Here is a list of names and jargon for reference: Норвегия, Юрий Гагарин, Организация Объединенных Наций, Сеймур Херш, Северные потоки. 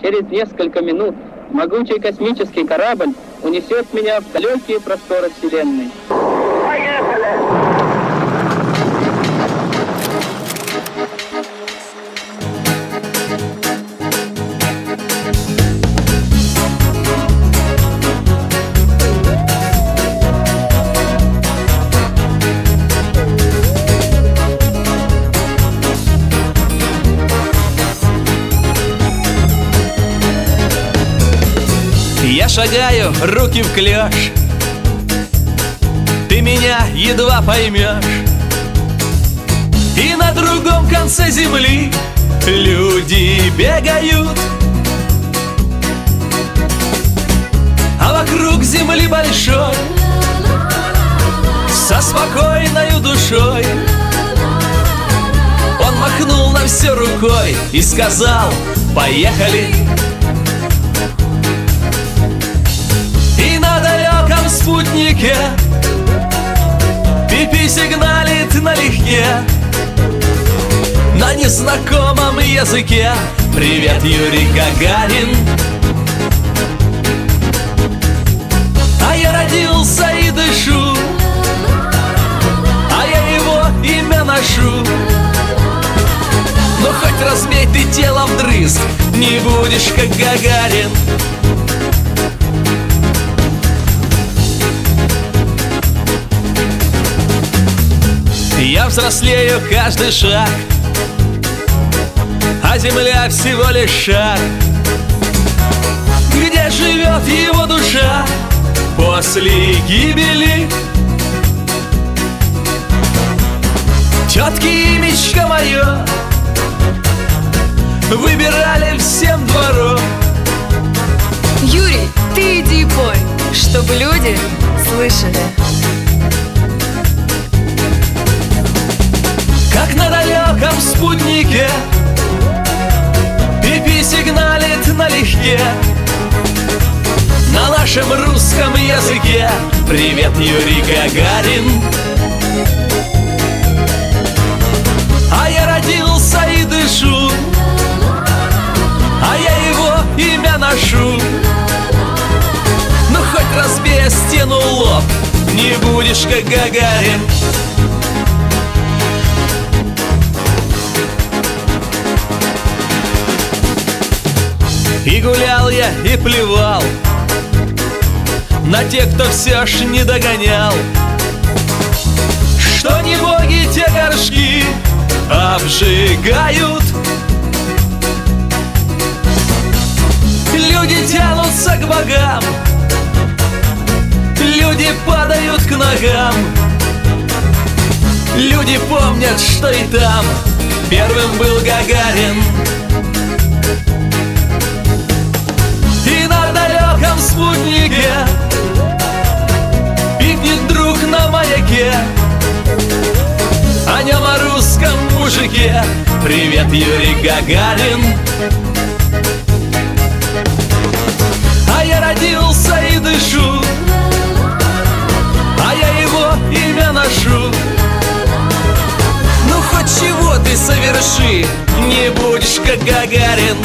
Через несколько минут могучий космический корабль унесет меня в далекие просторы Вселенной. Я шагаю, руки в клёш, ты меня едва поймешь. И на другом конце земли люди бегают, а вокруг земли большой, со спокойною душой, он махнул на все рукой и сказал: поехали. Спутнике пипи сигналит налегке на незнакомом языке. Привет, Юрий Гагарин. А я родился и дышу, а я его имя ношу. Но хоть размей ты тело вдрызг, не будешь как Гагарин. Я взрослею каждый шаг, а земля всего лишь шар, где живет его душа после гибели. Тетки имечко мое выбирали всем двором. Юрий, ты иди пой, чтобы люди слышали. Как на далеком спутнике пипи сигналит налегке на нашем русском языке. Привет, Юрий Гагарин. А я родился и дышу, а я его имя ношу. Ну хоть разбей стену лоб, не будешь как Гагарин. И гулял я, и плевал на тех, кто все ж не догонял, что не боги те горшки обжигают. Люди тянутся к богам, люди падают к ногам, люди помнят, что и там первым был Гагарин. Спутнике пикнет друг на маяке о нем, о русском мужике. Привет, Юрий Гагарин. А я родился и дышу, а я его имя ношу. Ну хоть чего ты соверши, не будешь как Гагарин.